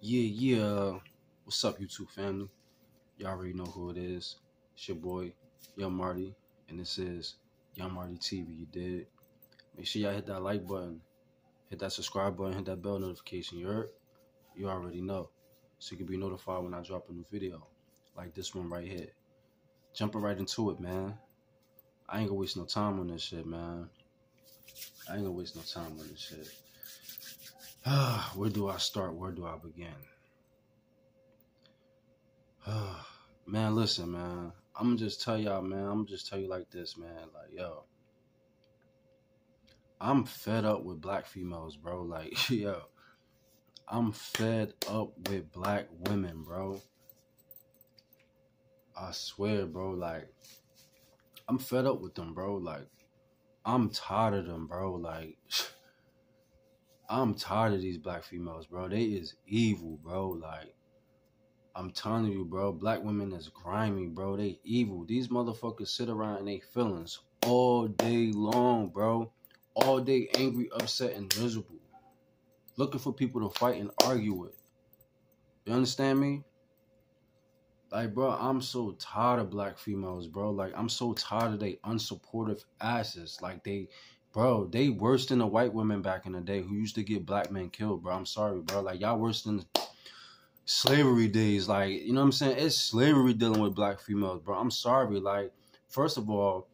Yeah. What's up, YouTube family? Y'all already know who it is. It's your boy, Young Marty, and this is Young Marty TV, you dig? Make sure y'all hit that like button, hit that subscribe button, hit that bell notification, you heard? You already know. So you can be notified when I drop a new video, like this one right here. Jumping right into it, man. I ain't gonna waste no time on this shit, man. Where do I start? Where do I begin? Man, listen, man. I'm just tell you like this, man. Like, yo, I'm fed up with black females, bro. Like, yo, I'm fed up with black women, bro. I swear, bro. Like, I'm fed up with them, bro. Like, I'm tired of them, bro. Like, I'm tired of these black females, bro. They is evil, bro. Like, I'm telling you, bro. Black women is grimy, bro. They evil. These motherfuckers sit around in their feelings all day long, bro. All day angry, upset, and miserable. Looking for people to fight and argue with. You understand me? Like, bro, I'm so tired of black females, bro. Like, I'm so tired of they unsupportive asses. Like, they worse than the white women back in the day who used to get black men killed, bro. I'm sorry, bro. Like, y'all worse than slavery days. Like, you know what I'm saying? It's slavery dealing with black females, bro. I'm sorry. Like, first of all,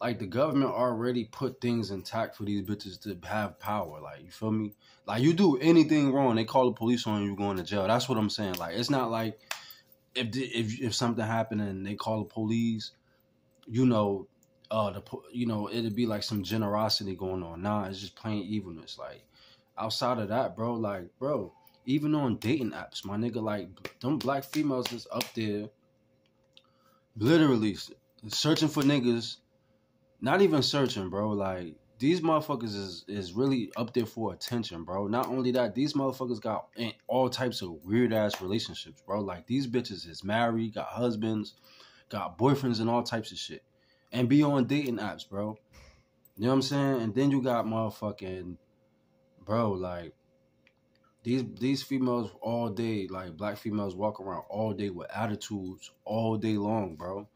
like, the government already put things intact for these bitches to have power. Like, you feel me? Like, you do anything wrong, they call the police on you, going to jail. That's what I'm saying. Like, it's not like if something happened and they call the police, you know, it'd be like some generosity going on. Nah, it's just plain evilness. Like, outside of that, bro, like, bro, even on dating apps, my nigga, like, them black females is up there literally searching for niggas. Not even searching, bro. Like, these motherfuckers is really up there for attention, bro. Not only that, these motherfuckers got all types of weird-ass relationships, bro. Like, these bitches is married, got husbands, got boyfriends, and all types of shit. And be on dating apps, bro. You know what I'm saying? And then you got motherfucking, bro, like, these females all day, like, black females walk around all day with attitudes all day long, bro.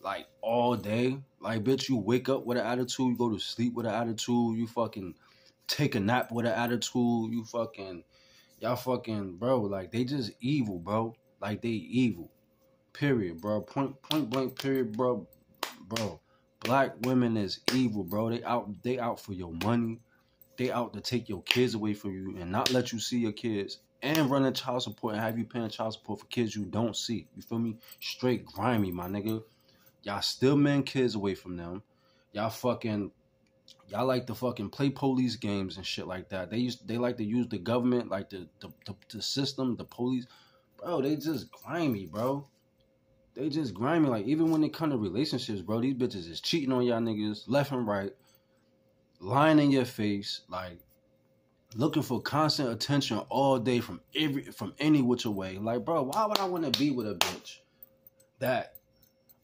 Like, all day. Like, bitch, you wake up with an attitude. You go to sleep with an attitude. You fucking take a nap with an attitude. You fucking, y'all fucking, bro, like, they just evil, bro. Like, they evil. Period, bro. Point blank, period, bro. Bro, black women is evil, bro. They out for your money. They out to take your kids away from you and not let you see your kids and running child support and have you paying child support for kids you don't see. You feel me? Straight grimy, my nigga. Y'all still man kids away from them. Y'all like to fucking play police games and shit like that. They like to use the government, like the system, the police. Bro, they just grimy, bro. They just grimy. Like, even when it come to relationships, bro, these bitches is cheating on y'all niggas left and right, lying in your face, like, looking for constant attention all day from any which way. Like, bro, why would I want to be with a bitch that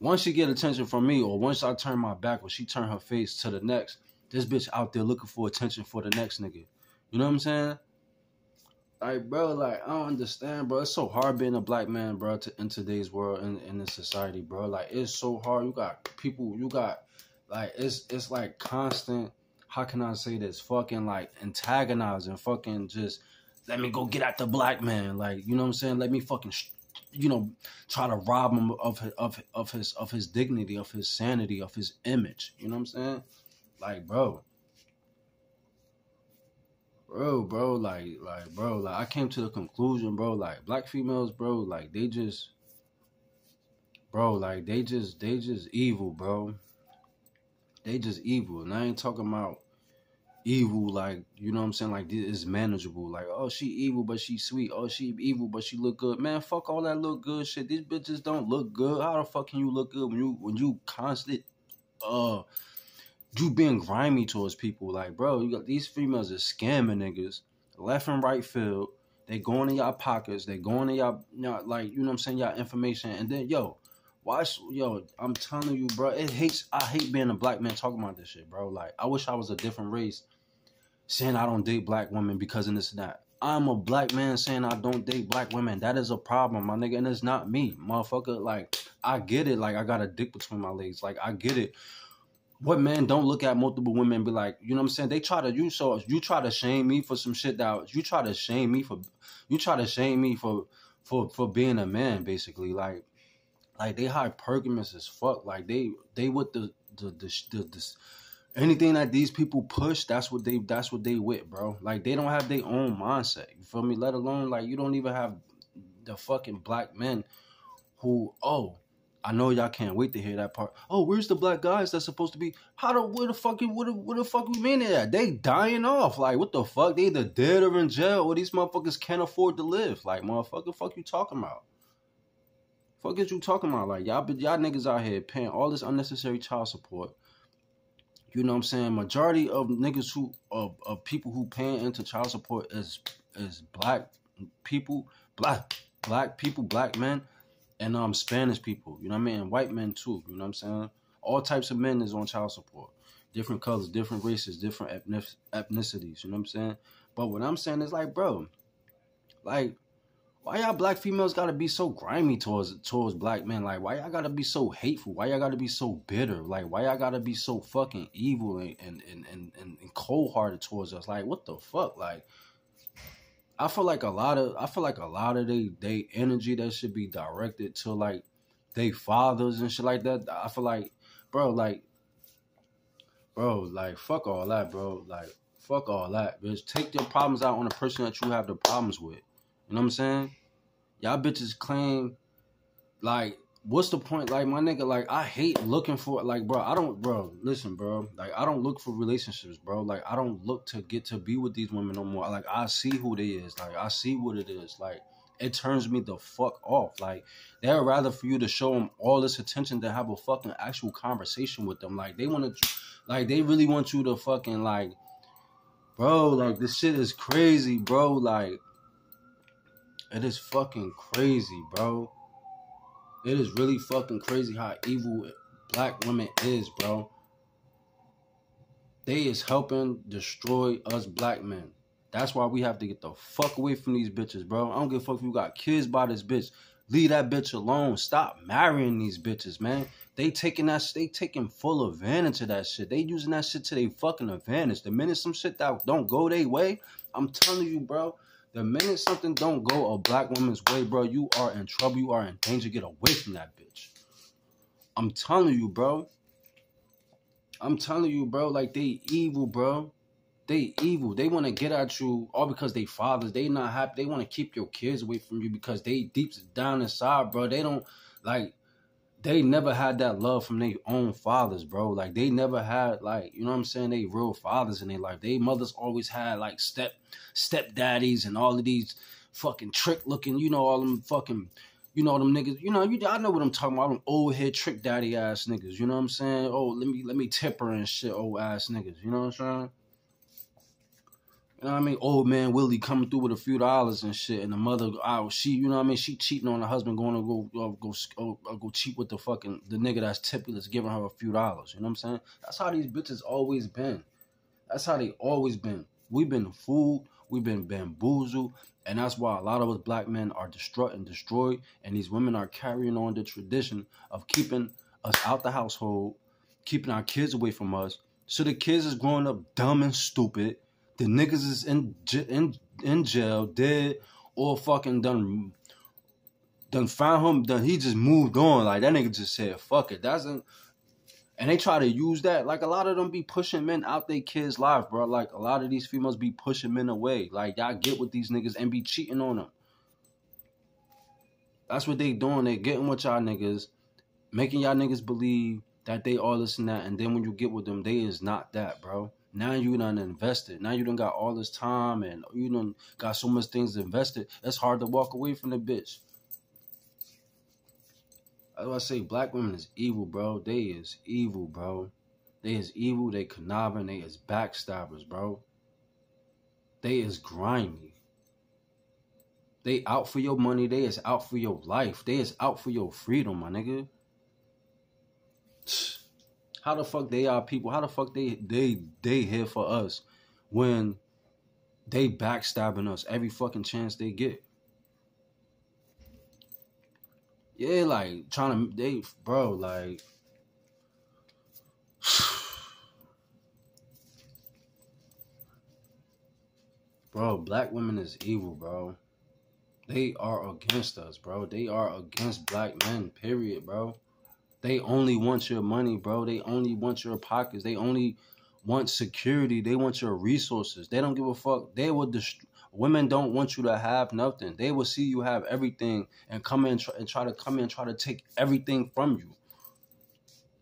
once she get attention from me, or once I turn my back or she turn her face to the next, this bitch out there looking for attention for the next nigga? You know what I'm saying? Like, bro, like, I don't understand, bro. It's so hard being a black man, bro, in today's world and in this society, bro. Like, it's so hard. You got people, you got, like, it's like constant, how can I say this, fucking, like, antagonizing, fucking just, let me go get at the black man. Like, you know what I'm saying? Let me fucking, you know, try to rob him of his dignity, of his sanity, of his image. You know what I'm saying? Like, bro. Bro, I came to the conclusion, bro, like, black females, bro, like, they just evil, bro. They just evil. And I ain't talking about evil, like, you know what I'm saying, like, it's manageable. Like, oh, she evil, but she sweet. Oh, she evil, but she look good. Man, fuck all that look good shit. These bitches don't look good. How the fuck can you look good when you constant, you being grimy towards people? Like, bro, you got these females are scamming niggas left and right field. They going in y'all pockets. They going in y'all, like, you know what I'm saying, y'all information. And then, yo, watch, yo, I'm telling you, bro, I hate being a black man talking about this shit, bro. Like, I wish I was a different race saying I don't date black women because of this and that. I'm a black man saying I don't date black women. That is a problem, my nigga. And it's not me, motherfucker. Like, I get it. Like, I got a dick between my legs. Like, I get it. What man don't look at multiple women and be like, you know what I'm saying? They try to, you try to shame me for some shit that, you try to shame me for being a man, basically. Like they hypergamous as fuck. Like, they with the anything that these people push, that's what they with, bro. Like, they don't have their own mindset. You feel me? Let alone, like, you don't even have the fucking black men who, oh, I know y'all can't wait to hear that part. Oh, where's the black guys that's supposed to be? Where the fuck we mean at? They dying off. Like, what the fuck? They either dead or in jail, or these motherfuckers can't afford to live. Like, motherfucker, fuck you talking about? Fuck is you talking about? Like, y'all niggas out here paying all this unnecessary child support. You know what I'm saying? Majority of niggas who of people who paying into child support is black people, black men, and Spanish people. You know what I mean? And white men too. You know what I'm saying? All types of men is on child support. Different colors, different races, different ethnicities. You know what I'm saying? But what I'm saying is, like, bro, like, why y'all black females gotta be so grimy towards black men? Like, why y'all gotta be so hateful? Why y'all gotta be so bitter? Like, why y'all gotta be so fucking evil and cold-hearted towards us? Like, what the fuck? Like, I feel like a lot of they energy that should be directed to, like, they fathers and shit like that. I feel like, bro, like fuck all that, bro. Like, fuck all that, bitch. Take your problems out on the person that you have the problems with. You know what I'm saying? Y'all bitches claim, like, what's the point? Like, my nigga, like, I hate looking for, like, bro, listen, bro. Like, I don't look for relationships, bro. Like, I don't look to get to be with these women no more. Like, I see who they is. Like, I see what it is. Like, it turns me the fuck off. Like, they'd rather for you to show them all this attention than have a fucking actual conversation with them. Like, they want to, like, they really want you to fucking, like, bro, like, this shit is crazy, bro. Like, it is fucking crazy, bro. It is really fucking crazy how evil black women is, bro. They is helping destroy us black men. That's why we have to get the fuck away from these bitches, bro. I don't give a fuck if you got kids by this bitch. Leave that bitch alone. Stop marrying these bitches, man. They taking full advantage of that shit. They using that shit to their fucking advantage. The minute some shit that don't go their way, I'm telling you, bro. The minute something don't go a black woman's way, bro, you are in trouble. You are in danger. Get away from that bitch. I'm telling you, bro. I'm telling you, bro. Like, they evil, bro. They evil. They want to get at you all because they fathers. They not happy. They want to keep your kids away from you because they deep down inside, bro. They don't, like, they never had that love from their own fathers, bro. Like, they never had, like, you know what I'm saying, they real fathers in their life. They mothers always had, like, stepdaddies and all of these fucking trick-looking, you know, all them fucking, you know, them niggas. You know, I know what I'm talking about. Them old head trick daddy-ass niggas, you know what I'm saying? Oh, let me tip her and shit, old-ass niggas, you know what I'm saying? You know what I mean? Old man Willie coming through with a few dollars and shit, and the mother, oh, she, you know what I mean? She cheating on her husband, going to go cheat with the nigga that's tippy that's giving her a few dollars. You know what I'm saying? That's how these bitches always been. That's how they always been. We've been fooled. We've been bamboozled. And that's why a lot of us black men are destroyed, and these women are carrying on the tradition of keeping us out the household, keeping our kids away from us. So the kids is growing up dumb and stupid. The niggas is in jail, dead, or fucking done found him, done, he just moved on. Like, that nigga just said, fuck it. And they try to use that. Like, a lot of them be pushing men out their kids' life, bro. Like, a lot of these females be pushing men away. Like, y'all get with these niggas and be cheating on them. That's what they doing. They getting with y'all niggas, making y'all niggas believe that they all this and that. And then when you get with them, they is not that, bro. Now you done invested. Now you done got all this time and you done got so much things invested. It's hard to walk away from the bitch. That's why I say black women is evil, bro. They is evil, bro. They is evil. They conniving. They is backstabbers, bro. They is grimy. They out for your money. They is out for your life. They is out for your freedom, my nigga. How the fuck they are people? How the fuck they here for us when They backstabbing us every fucking chance they get. Yeah, like, trying to, they, bro, like, bro, black women is evil, bro. They are against us, bro. They are against black men, period, bro. They only want your money, bro. They only want your pockets. They only want security. They want your resources. They don't give a fuck. They will destroy. Women don't want you to have nothing. They will see you have everything and come in and try to take everything from you.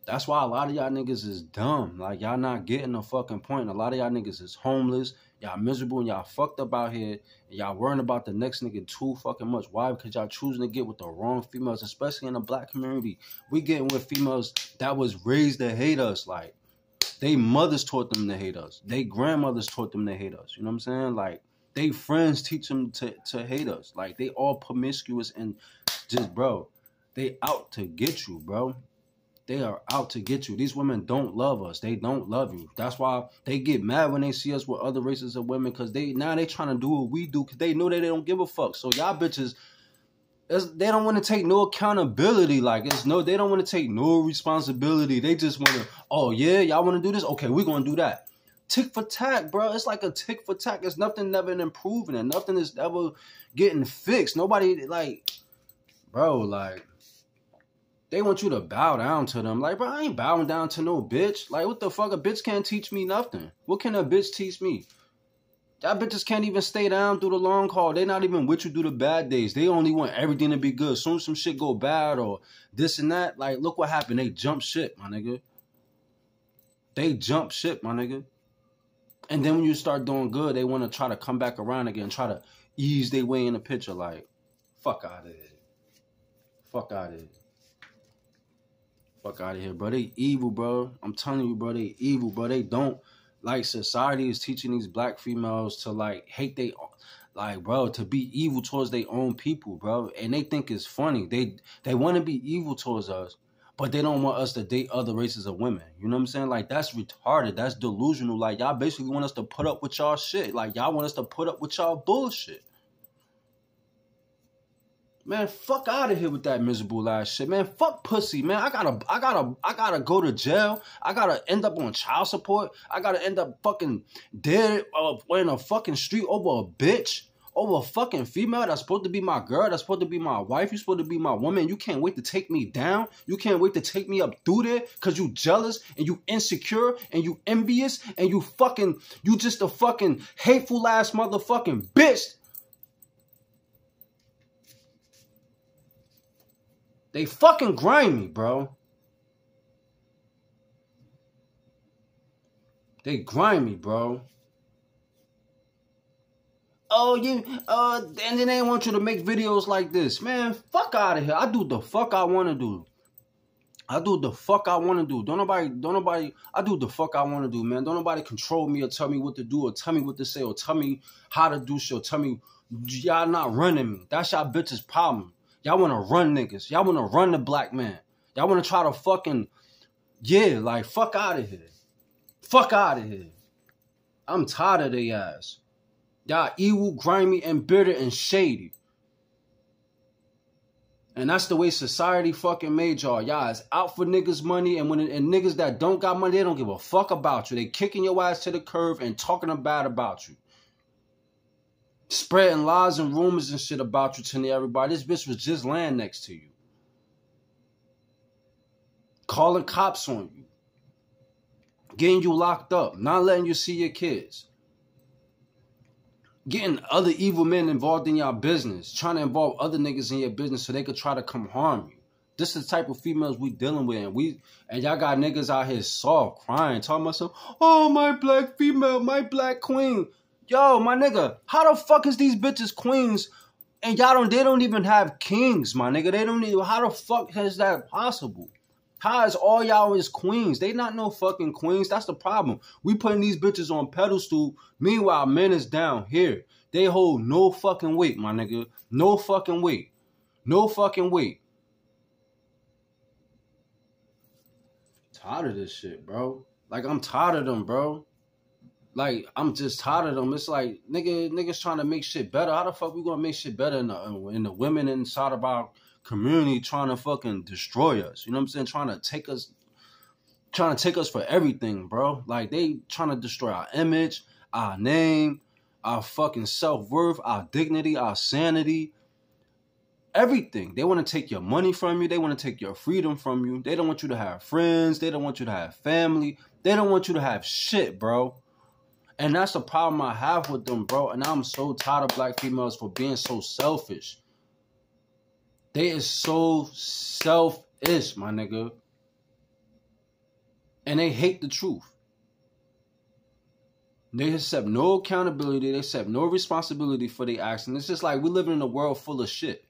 That's why a lot of y'all niggas is dumb. Like, y'all not getting the fucking point. A lot of y'all niggas is homeless. Y'all miserable and y'all fucked up out here. And y'all worrying about the next nigga too fucking much. Why? Because y'all choosing to get with the wrong females, especially in the black community. We getting with females that was raised to hate us. Like, they mothers taught them to hate us. They grandmothers taught them to hate us. You know what I'm saying? Like, they friends teach them to hate us. Like, they all promiscuous and just, bro, they out to get you, bro. They are out to get you. These women don't love us. They don't love you. That's why they get mad when they see us with other races of women, because now they trying to do what we do because they know that they don't give a fuck. So y'all bitches, they don't want to take no accountability. Like, they don't want to take no responsibility. They just want to, oh, yeah, y'all want to do this? Okay, we're going to do that. Tick for tack, bro. It's like a tick for tack. It's nothing never improving and nothing is ever getting fixed. Nobody, like, bro, like, they want you to bow down to them. Like, bro, I ain't bowing down to no bitch. Like, what the fuck? A bitch can't teach me nothing. What can a bitch teach me? Y'all bitches can't even stay down through the long haul. They not even with you through the bad days. They only want everything to be good. Soon as some shit go bad or this and that, like, look what happened. They jump ship, my nigga. They jump ship, my nigga. And then when you start doing good, they want to try to come back around again, try to ease their way in the picture. Like, fuck out of here. Fuck out of here. Fuck out of here, bro. They evil, bro. I'm telling you, bro, they evil, bro. They don't, like, society is teaching these black females to, like, hate they, like, bro, to be evil towards their own people, bro. And they think it's funny. They want to be evil towards us, but they don't want us to date other races of women. You know what I'm saying? Like, that's retarded. That's delusional. Like, y'all basically want us to put up with y'all shit. Like, y'all want us to put up with y'all bullshit. Man, fuck out of here with that miserable ass shit, man. Fuck pussy, man. I gotta go to jail. I gotta end up on child support. I gotta end up fucking dead in a fucking street over a bitch, over a fucking female that's supposed to be my girl, that's supposed to be my wife. You're supposed to be my woman. You can't wait to take me down. You can't wait to take me up through there because you jealous and you insecure and you envious and you just a fucking hateful ass motherfucking bitch. They fucking grimy, bro. They grimy, bro. Oh, you, and then they want you to make videos like this. Man, fuck out of here. I do the fuck I want to do. I do the fuck I want to do. Don't nobody, I do the fuck I want to do, man. Don't nobody control me or tell me what to do or tell me what to say or tell me how to do shit or tell me y'all not running me. That's y'all bitches' problem. Y'all want to run niggas. Y'all want to run the black man. Y'all want to try to fucking, yeah, like, fuck out of here. Fuck out of here. I'm tired of they ass. Y'all evil, grimy, and bitter and shady. And that's the way society fucking made y'all. Y'all is out for niggas' money, and niggas that don't got money, they don't give a fuck about you. They kicking your ass to the curb and talking bad about you. Spreading lies and rumors and shit about you to everybody. This bitch was just laying next to you. Calling cops on you. Getting you locked up. Not letting you see your kids. Getting other evil men involved in your business. Trying to involve other niggas in your business so they could try to come harm you. This is the type of females we dealing with. And y'all got niggas out here soft, crying. Talking about some, oh, my black female, my black queen. Yo, my nigga, how the fuck is these bitches queens and y'all they don't even have kings, my nigga. They don't even, how the fuck is that possible? How is all y'all is queens? They not no fucking queens. That's the problem. We putting these bitches on pedestal. Meanwhile, men is down here. They hold no fucking weight, my nigga. No fucking weight. No fucking weight. I'm tired of this shit, bro. Like, I'm tired of them, bro. Like, I'm just tired of them. It's like, niggas trying to make shit better. How the fuck we gonna make shit better in the women inside of our community trying to fucking destroy us? You know what I'm saying? Trying to take us for everything, bro. Like, they trying to destroy our image, our name, our fucking self-worth, our dignity, our sanity, everything. They want to take your money from you. They want to take your freedom from you. They don't want you to have friends. They don't want you to have family. They don't want you to have shit, bro. And that's the problem I have with them, bro. And I'm so tired of black females for being so selfish. They is so selfish, my nigga. And they hate the truth. They accept no accountability. They accept no responsibility for their actions. It's just like we live in a world full of shit.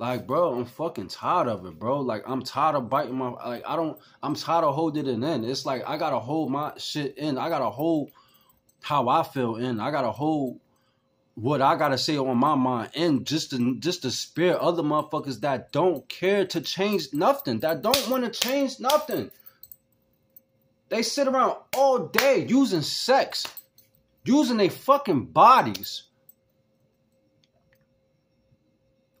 Like, bro, I'm fucking tired of it, bro. Like, I'm tired of biting my... Like, I'm tired of holding it in. It's like, I gotta hold my shit in. I gotta hold how I feel in. I gotta hold what I gotta say on my mind in just to spare other motherfuckers that don't care to change nothing. That don't want to change nothing. They sit around all day using sex. Using their fucking bodies.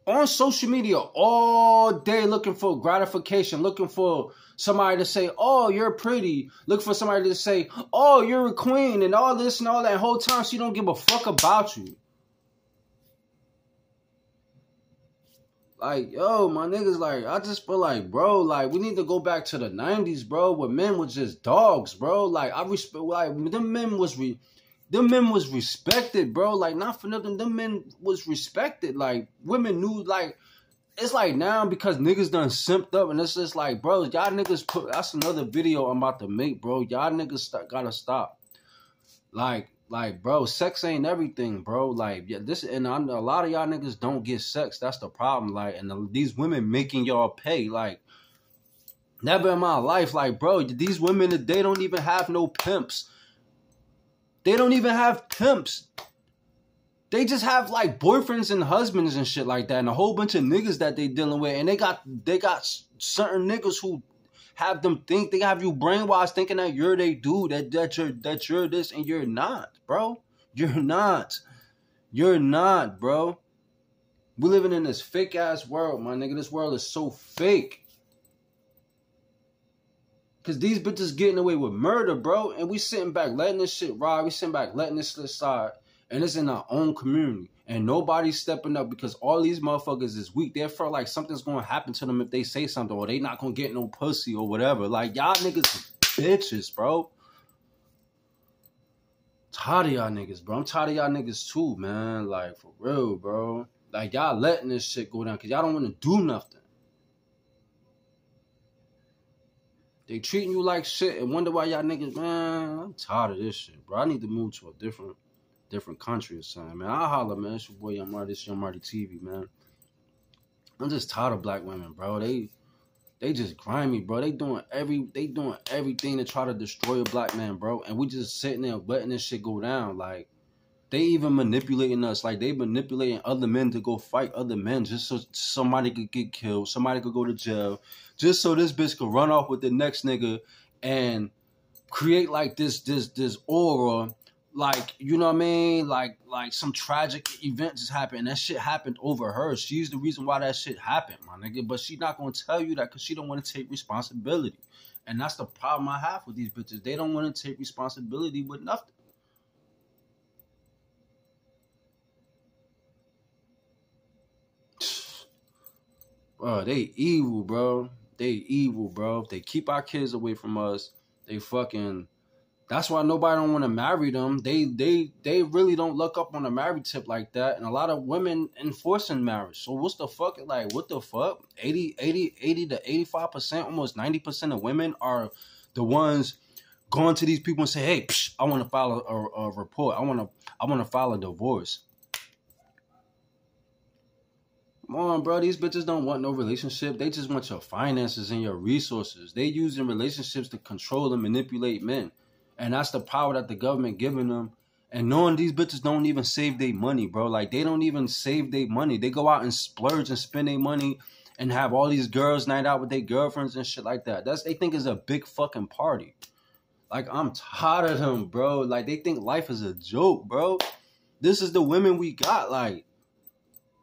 On social media all day looking for gratification, looking for somebody to say, oh, you're pretty. Look for somebody to say, oh, you're a queen and all this and all that whole time so you don't give a fuck about you. Like, yo, my niggas, like, I just feel like, bro, like, we need to go back to the 90s, bro, where men was just dogs, bro. Like, I respect, like, them men was respected, bro. Like, not for nothing. Them men was respected. Like, women knew, like, it's like now because niggas done simped up. And it's just like, bro, y'all niggas put... That's another video I'm about to make, bro. Y'all niggas gotta stop. Like, bro, sex ain't everything, bro. Like, yeah, this... And a lot of y'all niggas don't get sex. That's the problem. Like, and these women making y'all pay. Like, never in my life. Like, bro, these women, they don't even have no pimps. They don't even have pimps. They just have like boyfriends and husbands and shit like that, and a whole bunch of niggas that they dealing with. And they got certain niggas who have them think they have you brainwashed thinking that you're they dude, that you're this, and you're not, bro. You're not. You're not, bro. We're living in this fake ass world, my nigga. This world is so fake. Because these bitches getting away with murder, bro. And we sitting back letting this shit ride. We sitting back letting this shit slide. And it's in our own community. And nobody's stepping up because all these motherfuckers is weak. They feel like something's going to happen to them if they say something. Or they not going to get no pussy or whatever. Like, y'all niggas bitches, bro. Tired of y'all niggas, bro. I'm tired of y'all niggas too, man. Like, for real, bro. Like, y'all letting this shit go down because y'all don't want to do nothing. They treating you like shit and wonder why y'all niggas, man, I'm tired of this shit, bro. I need to move to a different country or something, man. I'll holler, man. It's your boy, Young Marty. It's Young Marty TV, man. I'm just tired of black women, bro. They just grimy, bro. They doing everything to try to destroy a black man, bro. And we just sitting there letting this shit go down. Like, they even manipulating us. Like, they manipulating other men to go fight other men just so somebody could get killed. Somebody could go to jail. Just so this bitch could run off with the next nigga and create, like, this aura. Like, you know what I mean? Like some tragic event just happened. And that shit happened over her. She's the reason why that shit happened, my nigga. But she's not going to tell you that because she don't want to take responsibility. And that's the problem I have with these bitches. They don't want to take responsibility with nothing. Bro, they evil, bro. They evil, bro. They keep our kids away from us. They fucking... That's why nobody don't want to marry them. They really don't look up on a marriage tip like that. And a lot of women enforcing marriage. So what's the fuck? Like, what the fuck? 80 to 85%, almost 90% of women are the ones going to these people and say, hey, psh, I want to file a report. I want to file a divorce. Come on, bro. These bitches don't want no relationship. They just want your finances and your resources. They using relationships to control and manipulate men. And that's the power that the government giving them. And knowing these bitches don't even save their money, bro. Like, they don't even save their money. They go out and splurge and spend their money and have all these girls night out with their girlfriends and shit like that. That's, they think, is a big fucking party. Like, I'm tired of them, bro. Like, they think life is a joke, bro. This is the women we got. Like,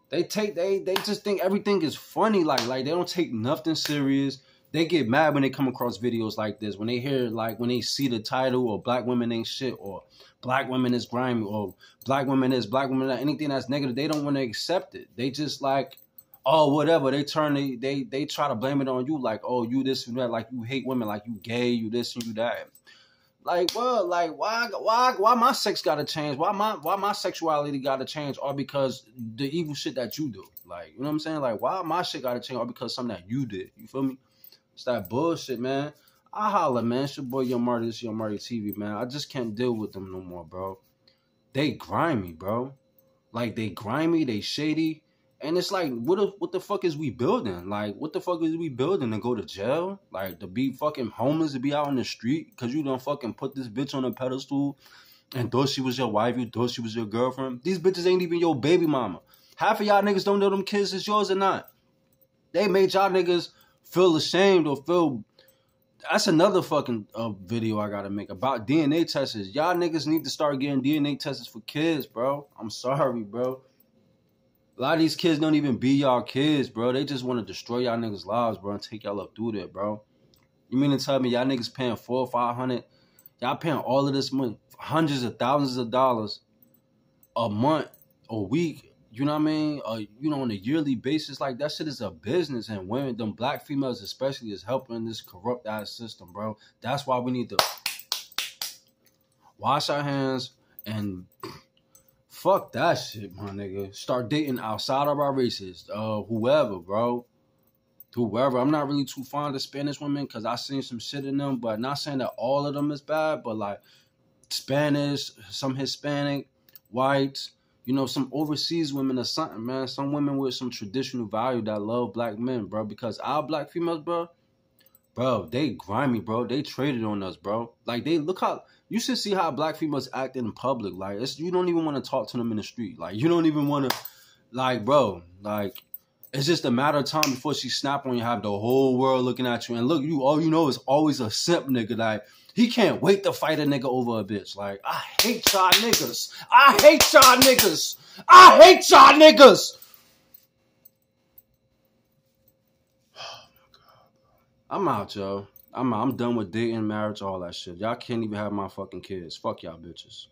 they just think everything is funny. Like they don't take nothing serious. They get mad when they come across videos like this. When they hear, like, when they see the title, or black women ain't shit, or black women is grimy, or black women is, black women, anything that's negative, they don't want to accept it. They just like, oh, whatever. They turn, they try to blame it on you. Like, oh, you this and that. Like, you hate women. Like, you gay. You this and you that. Like, well, like, why my sex gotta change? Why my sexuality gotta change? All because the evil shit that you do. Like, you know what I'm saying? Like, why my shit gotta change? All because something that you did. You feel me? It's that bullshit, man. I holla, man. It's your boy, Young Marty. This is Young Marty TV, man. I just can't deal with them no more, bro. They grimy, bro. Like, they grimy, they shady. And it's like, what the fuck is we building? Like, what the fuck is we building? To go to jail? Like, to be fucking homeless, to be out on the street? Because you done fucking put this bitch on a pedestal. And though she was your wife, you thought she was your girlfriend. These bitches ain't even your baby mama. Half of y'all niggas don't know them kids is yours or not. They made y'all niggas feel ashamed or feel... That's another fucking video I gotta make about DNA tests. Y'all niggas need to start getting DNA tests for kids, bro. I'm sorry, bro. A lot of these kids don't even be y'all kids, bro. They just want to destroy y'all niggas' lives, bro, and take y'all up through that, bro. You mean to tell me y'all niggas paying $400 or $500? Y'all paying all of this money, hundreds of thousands of dollars a month, a week, you know what I mean? You know, on a yearly basis, like, that shit is a business. And women, them black females especially, is helping this corrupt-ass system, bro. That's why we need to wash our hands and... Fuck that shit, my nigga. Start dating outside of our races. Whoever, bro. Whoever. I'm not really too fond of Spanish women because I seen some shit in them. But not saying that all of them is bad, but like Spanish, some Hispanic, whites, you know, some overseas women or something, man. Some women with some traditional value that love black men, bro. Because our black females, bro, they grimy, bro. They traded on us, bro. Like, they look how... You should see how black females act in public. Like, it's, you don't even want to talk to them in the street. Like, you don't even want to... Like, bro, like, it's just a matter of time before she snap on you, have the whole world looking at you. And look, you all you know is always a simp nigga. Like, he can't wait to fight a nigga over a bitch. Like, I hate y'all niggas. I hate y'all niggas. I hate y'all niggas. Oh, my God. I'm out, yo. I'm done with dating, marriage, all that shit. Y'all can't even have my fucking kids. Fuck y'all bitches.